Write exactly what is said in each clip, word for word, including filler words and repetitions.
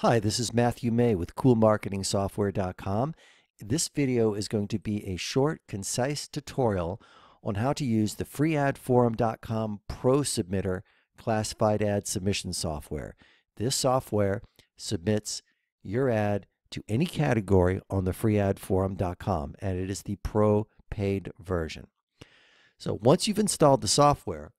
Hi, this is Matthew May with Cool Marketing Software dot com. This video is going to be a short, concise tutorial on how to use the Free Ad Forum dot com Pro Submitter classified ad submission software. This software submits your ad to any category on the Free Ad Forum dot com, and it is the pro paid version. So once you've installed the software,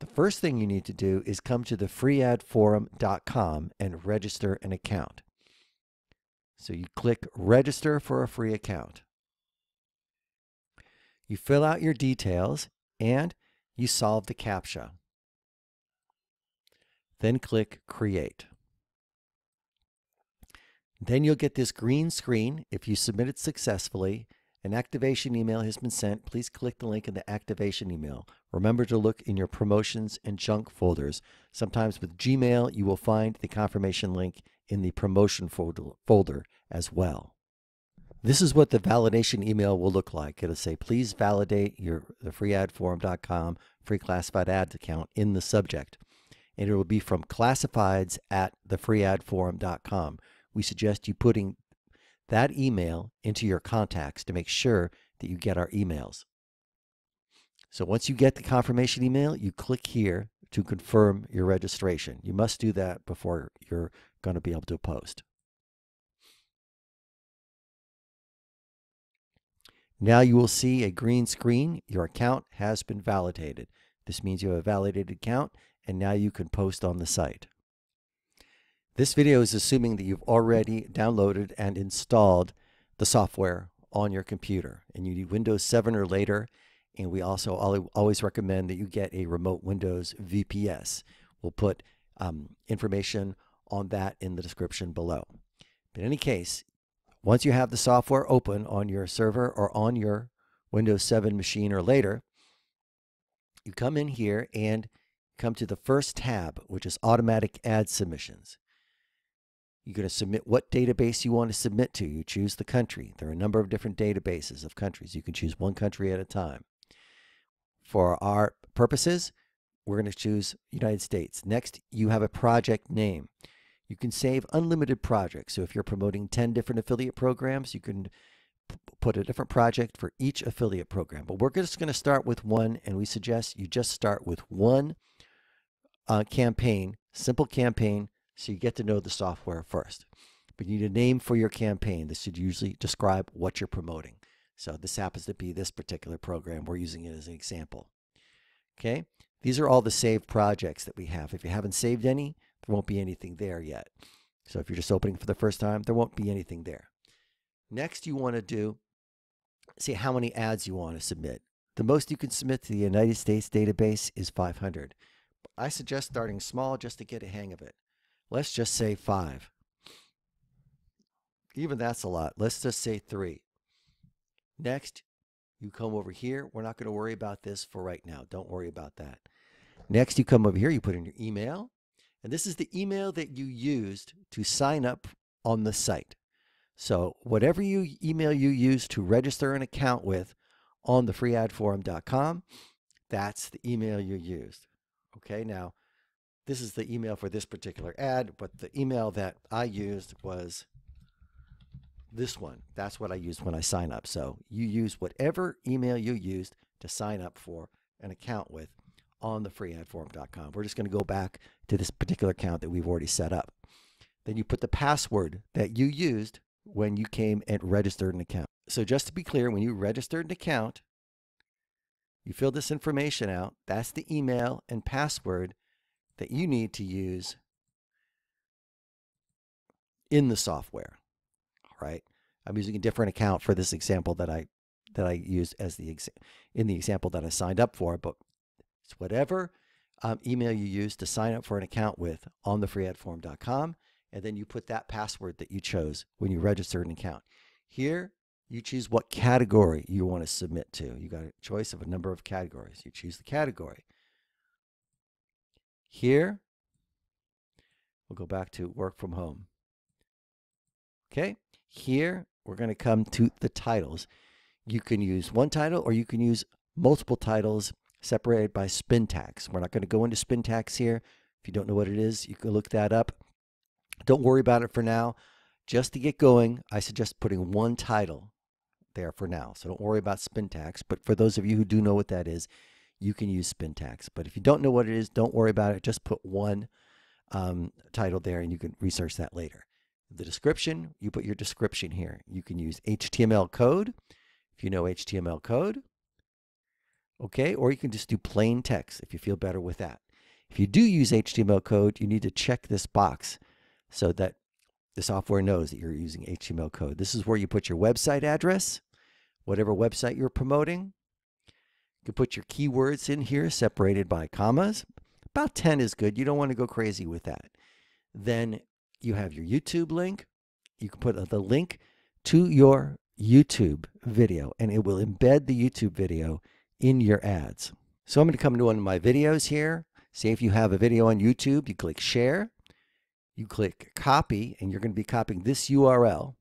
the first thing you need to do is come to the Free Ad Forum dot com and register an account. So you click register for a free account. You fill out your details and you solve the CAPTCHA. Then click create. Then you'll get this green screen. If you submitted successfully, an activation email has been sent. Please click the link in the activation email. Remember to look in your promotions and junk folders. Sometimes with Gmail, you will find the confirmation link in the promotion folder as well. This is what the validation email will look like. It'll say, please validate your the Free Ad Forum dot com free classified ads account in the subject. And it will be from classifieds at the Free Ad Forum dot com. We suggest you putting that email into your contacts to make sure that you get our emails. So once you get the confirmation email, you click here to confirm your registration. You must do that before you're going to be able to post. Now you will see a green screen. Your account has been validated. This means you have a validated account, and now you can post on the site. This video is assuming that you've already downloaded and installed the software on your computer, and you need Windows seven or later, and we also always recommend that you get a remote Windows V P S. We'll put um, information on that in the description below. But in any case, once you have the software open on your server or on your Windows seven machine or later, you come in here and come to the first tab, which is Automatic Ad Submissions. You're going to submit what database you want to submit to. You choose the country. There are a number of different databases of countries. You can choose one country at a time. For our purposes, we're going to choose United States. Next, you have a project name. You can save unlimited projects. So if you're promoting ten different affiliate programs, you can put a different project for each affiliate program. But we're just going to start with one, and we suggest you just start with one uh, campaign, simple campaign, so you get to know the software first. But you need a name for your campaign. This should usually describe what you're promoting. So this happens to be this particular program. We're using it as an example. Okay? These are all the saved projects that we have. If you haven't saved any, there won't be anything there yet. So if you're just opening for the first time, there won't be anything there. Next, you want to do, see how many ads you want to submit. The most you can submit to the United States database is five hundred. I suggest starting small just to get a hang of it. Let's just say five. Even that's a lot. Let's just say three. Next, you come over here. We're not going to worry about this for right now. Don't worry about that. Next, you come over here. You put in your email. And this is the email that you used to sign up on the site. So whatever you email you use to register an account with on the Free Ad Forum dot com, that's the email you used. Okay, now, this is the email for this particular ad, but the email that I used was this one. That's what I used when I sign up. So you use whatever email you used to sign up for an account with on the Free Ad Forum dot com. We're just going to go back to this particular account that we've already set up. Then you put the password that you used when you came and registered an account. So just to be clear, when you registered an account, you fill this information out. That's the email and password that you need to use in the software. All right, I'm using a different account for this example that I that I used as the exa in the example that I signed up for, but it's whatever um, email you use to sign up for an account with on the Free Ad Forum dot com, and then you put that password that you chose when you registered an account. Here, you choose what category you want to submit to. You got a choice of a number of categories. You choose the category. Here, we'll go back to work from home. Okay, here we're going to come to the titles. You can use one title or you can use multiple titles separated by spin tax. We're not going to go into spin tax here. If you don't know what it is, you can look that up. Don't worry about it for now. Just to get going, I suggest putting one title there for now. So don't worry about spin tax. But for those of you who do know what that is, you can use spin tax. But if you don't know what it is, don't worry about it. Just put one um, title there, and you can research that later. The description, you put your description here. You can use H T M L code, if you know H T M L code. Okay, or you can just do plain text if you feel better with that. If you do use H T M L code, you need to check this box so that the software knows that you're using H T M L code. This is where you put your website address, whatever website you're promoting. You can put your keywords in here separated by commas. About ten is good. You don't want to go crazy with that. Then you have your YouTube link. You can put the link to your YouTube video, and it will embed the YouTube video in your ads. So I'm going to come to one of my videos here. Say if you have a video on YouTube, you click share, you click copy, and you're going to be copying this U R L.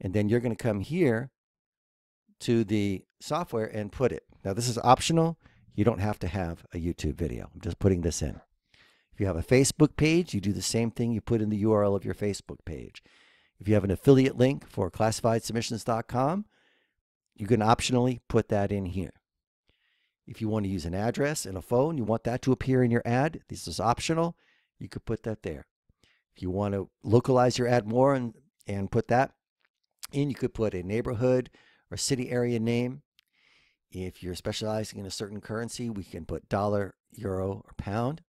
And then you're going to come here to the software and put it. Now this is optional. You don't have to have a YouTube video. I'm just putting this in. If you have a Facebook page, you do the same thing. You put in the U R L of your Facebook page. If you have an affiliate link for classified submissions dot com, you can optionally put that in here. If you want to use an address and a phone, you want that to appear in your ad, this is optional, you could put that there. If you want to localize your ad more and, and put that in, you could put a neighborhood or city area name. If you're specializing in a certain currency, we can put dollar, euro, or pound.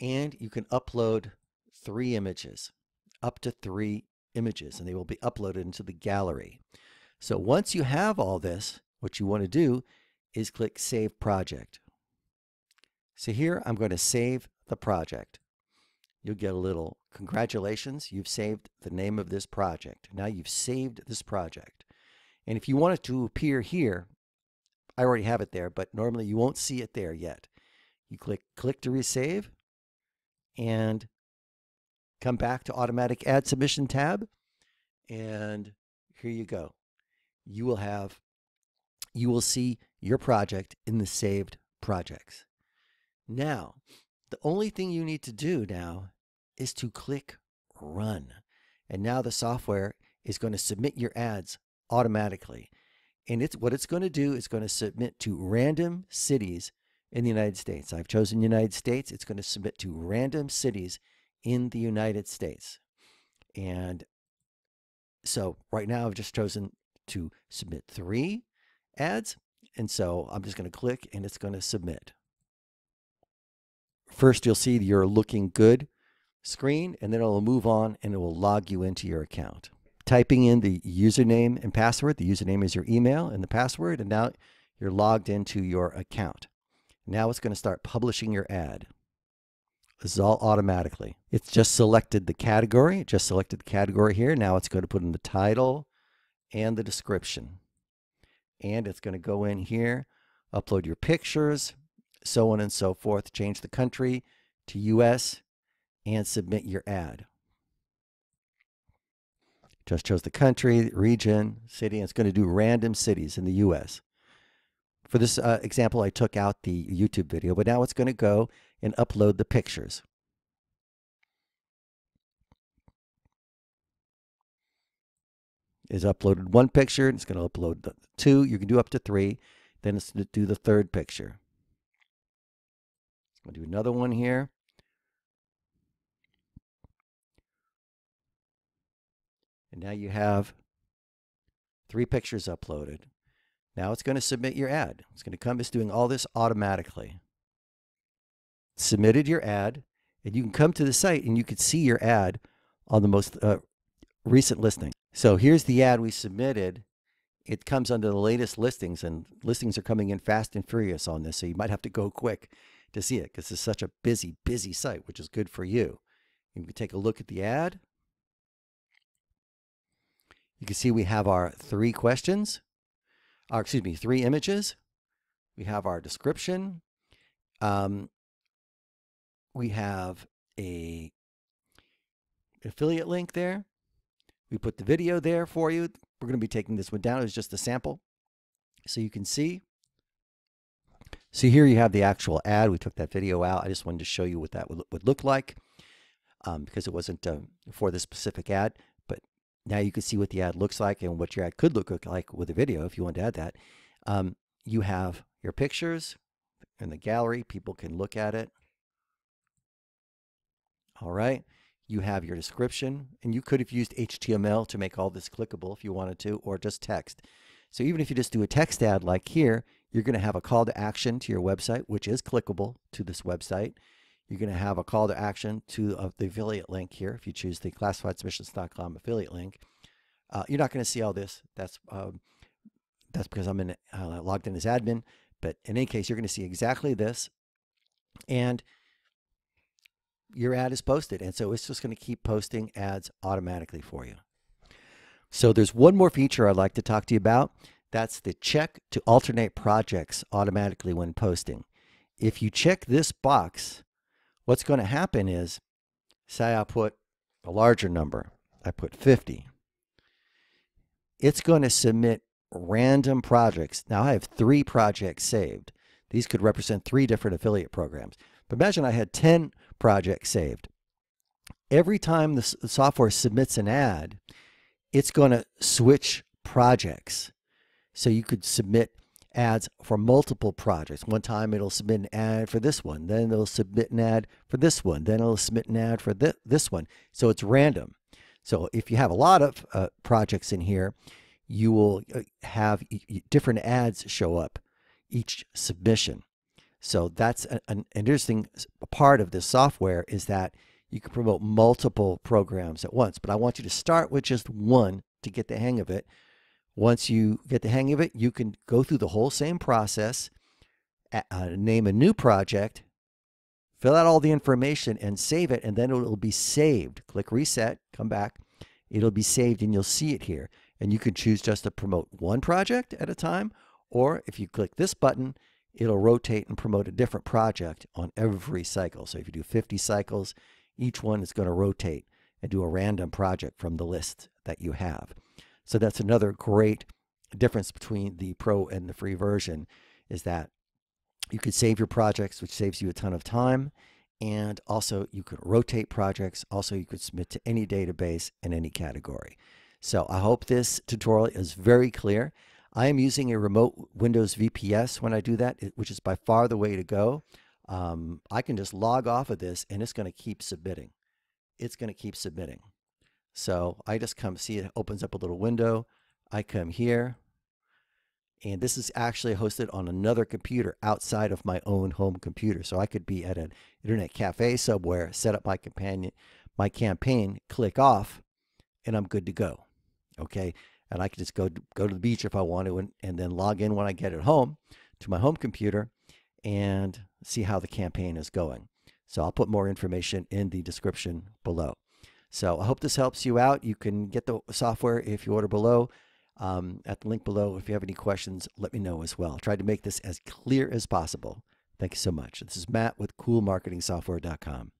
And you can upload three images, up to three images, and they will be uploaded into the gallery. So once you have all this, what you want to do is click Save Project. So here I'm going to save the project. You'll get a little congratulations, you've saved the name of this project. Now you've saved this project. And if you want it to appear here, I already have it there, but normally you won't see it there yet. You click click to resave and come back to Automatic Ad Submission tab, and here you go. You will have you will see your project in the saved projects. Now, the only thing you need to do now is to click run. And now the software is going to submit your ads automatically. And it's what it's going to do is going to submit to random cities in the United States. I've chosen United States. It's going to submit to random cities in the United States. And so right now I've just chosen to submit three ads, and so I'm just going to click and it's going to submit. First you'll see your looking good screen, and then it'll move on and it will log you into your account. Typing in the username and password, the username is your email and the password, and now you're logged into your account. Now it's going to start publishing your ad. This is all automatically. It's just selected the category. It just selected the category here. Now it's going to put in the title and the description. And it's going to go in here, upload your pictures, so on and so forth, change the country to U S, and submit your ad. Just chose the country, region, city, and it's going to do random cities in the U S. For this uh, example, I took out the YouTube video, but now it's going to go and upload the pictures. Is uploaded one picture, and it's going to upload the two. You can do up to three. Then it's going to do the third picture. I'll do another one here. And now you have three pictures uploaded. Now it's going to submit your ad. It's going to come, it's doing all this automatically. Submitted your ad, and you can come to the site and you can see your ad on the most uh, recent listing. So here's the ad we submitted. It comes under the latest listings, and listings are coming in fast and furious on this. So you might have to go quick to see it because it's such a busy, busy site, which is good for you. You can take a look at the ad. You can see we have our three questions, or excuse me, three images. We have our description. Um, we have a affiliate link there. We put the video there for you. We're going to be taking this one down. It was just a sample. So you can see. So here you have the actual ad. We took that video out. I just wanted to show you what that would, would look like. um, because it wasn't uh, for this specific ad. But now you can see what the ad looks like and what your ad could look like with a video if you want to add that. Um, you have your pictures in the gallery. People can look at it. All right. You have your description, and you could have used H T M L to make all this clickable if you wanted to, or just text. So even if you just do a text ad like here, you're going to have a call to action to your website, which is clickable to this website. You're going to have a call to action to uh, the affiliate link here if you choose the classified submissions dot com affiliate link. Uh, you're not going to see all this. That's um, that's because I'm in, uh, logged in as admin. But in any case, you're going to see exactly this. And your ad is posted, and so it's just going to keep posting ads automatically for you. So there's one more feature I'd like to talk to you about. That's the check to alternate projects automatically when posting. If you check this box, what's going to happen is, say I put a larger number, I put fifty. It's going to submit random projects. Now I have three projects saved. These could represent three different affiliate programs. But imagine I had ten projects saved. Every time the software submits an ad, it's going to switch projects. So you could submit ads for multiple projects. One time it'll submit an ad for this one, then it'll submit an ad for this one, then it'll submit an ad for th this one. So it's random. So if you have a lot of uh, projects in here, you will have e different ads show up each submission. So that's an, an interesting part of this software, is that you can promote multiple programs at once. But I want you to start with just one to get the hang of it. Once you get the hang of it, you can go through the whole same process, uh, name a new project, fill out all the information and save it, and then it'll be saved. Click reset, come back. It'll be saved and you'll see it here. And you can choose just to promote one project at a time, or if you click this button, it'll rotate and promote a different project on every cycle. So if you do fifty cycles, each one is going to rotate and do a random project from the list that you have. So that's another great difference between the pro and the free version, is that you could save your projects, which saves you a ton of time. And also you could rotate projects. Also, you could submit to any database in any category. So I hope this tutorial is very clear. I am using a remote Windows V P S when I do that, which is by far the way to go. Um, I can just log off of this and it's going to keep submitting. It's going to keep submitting. So I just come see it opens up a little window. I come here, and this is actually hosted on another computer outside of my own home computer. So I could be at an internet cafe somewhere, set up my companion, my campaign, click off, and I'm good to go. Okay. And I can just go to, go to the beach if I want to, and, and then log in when I get at home to my home computer and see how the campaign is going. So I'll put more information in the description below. So I hope this helps you out. You can get the software if you order below, um, at the link below. If you have any questions, let me know as well. I tried to make this as clear as possible. Thank you so much. This is Matt with cool marketing software dot com.